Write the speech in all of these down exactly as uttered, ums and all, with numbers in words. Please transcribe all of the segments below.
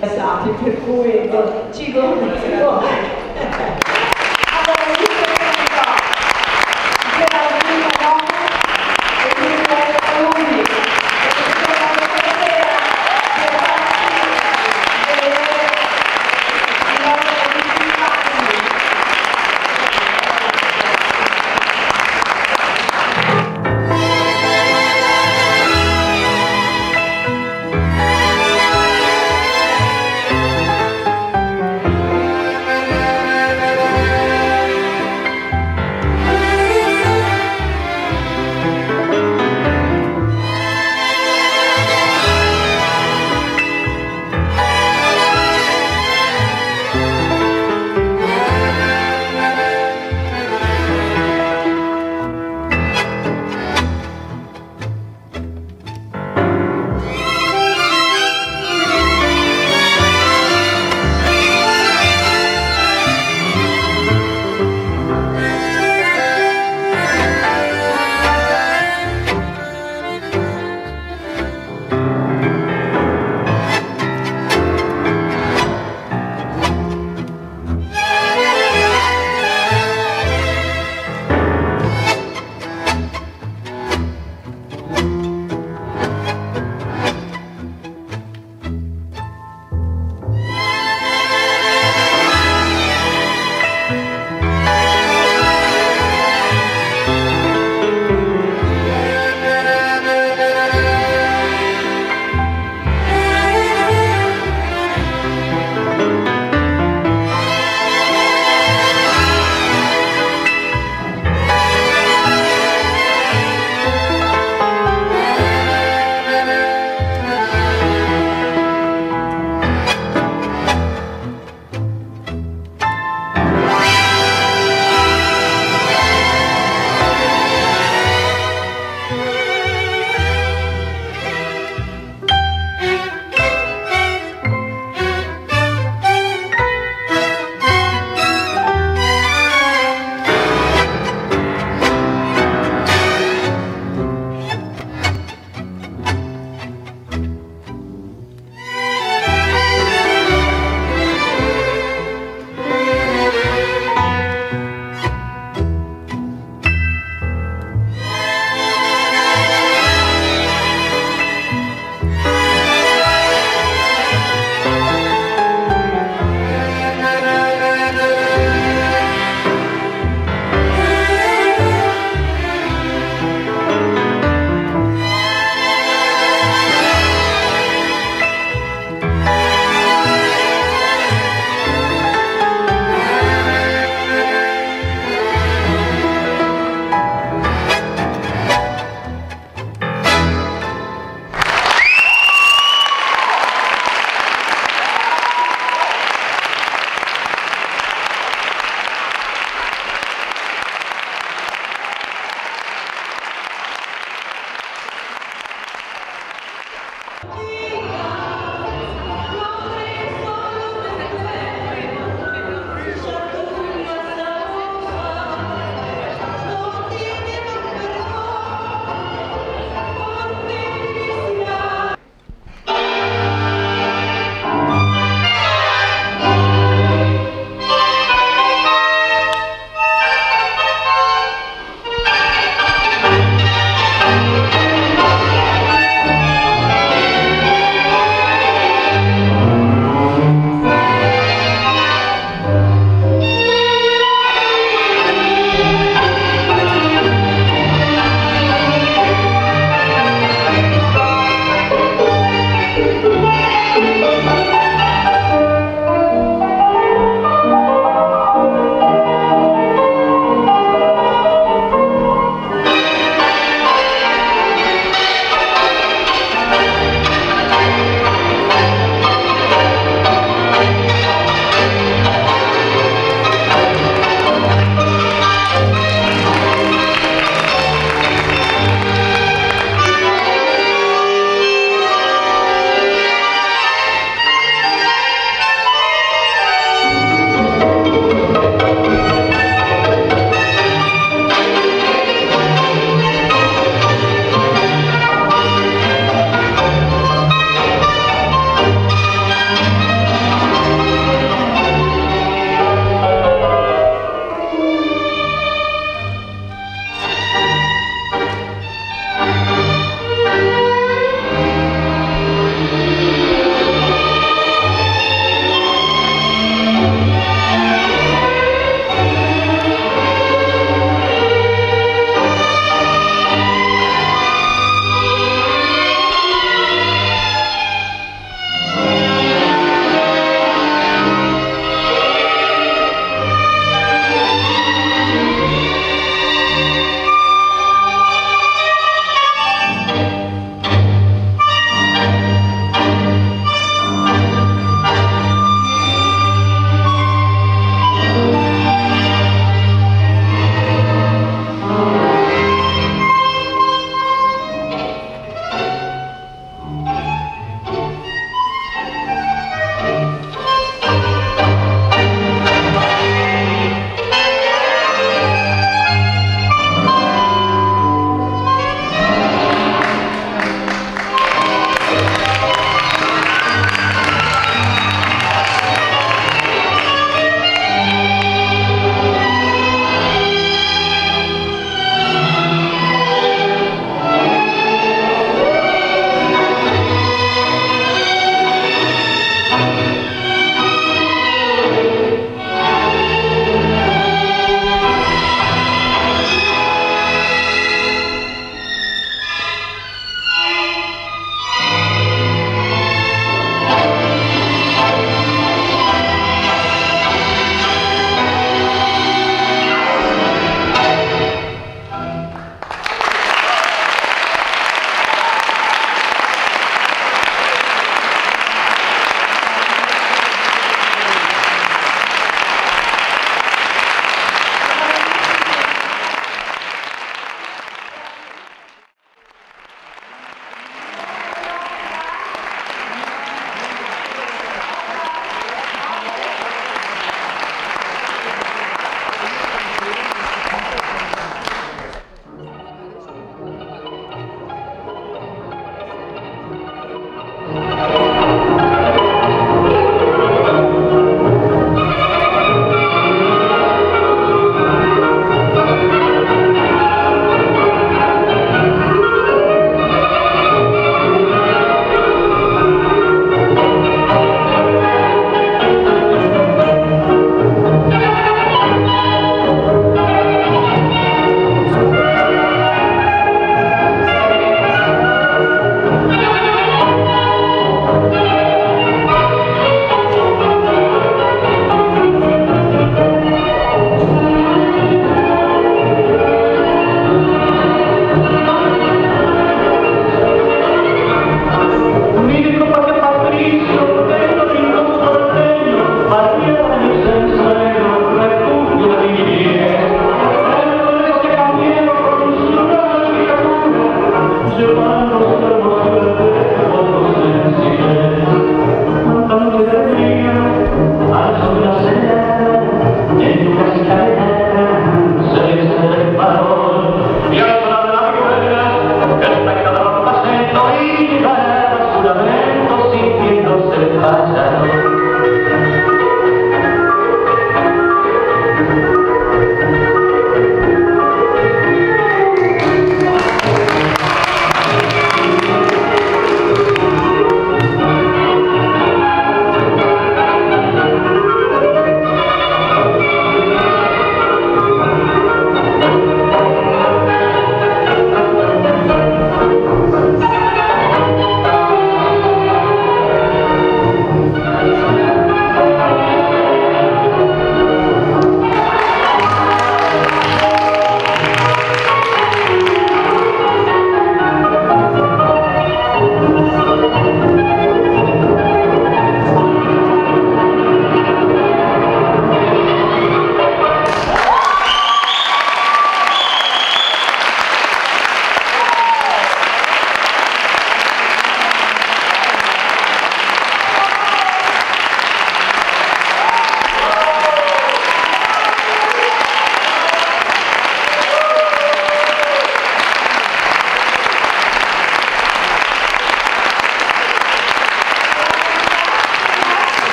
casati, per cui ci conviene.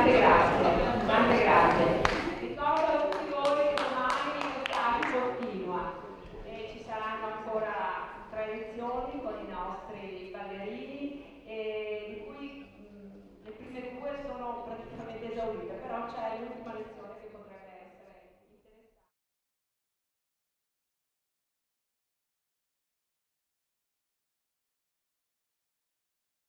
integrato.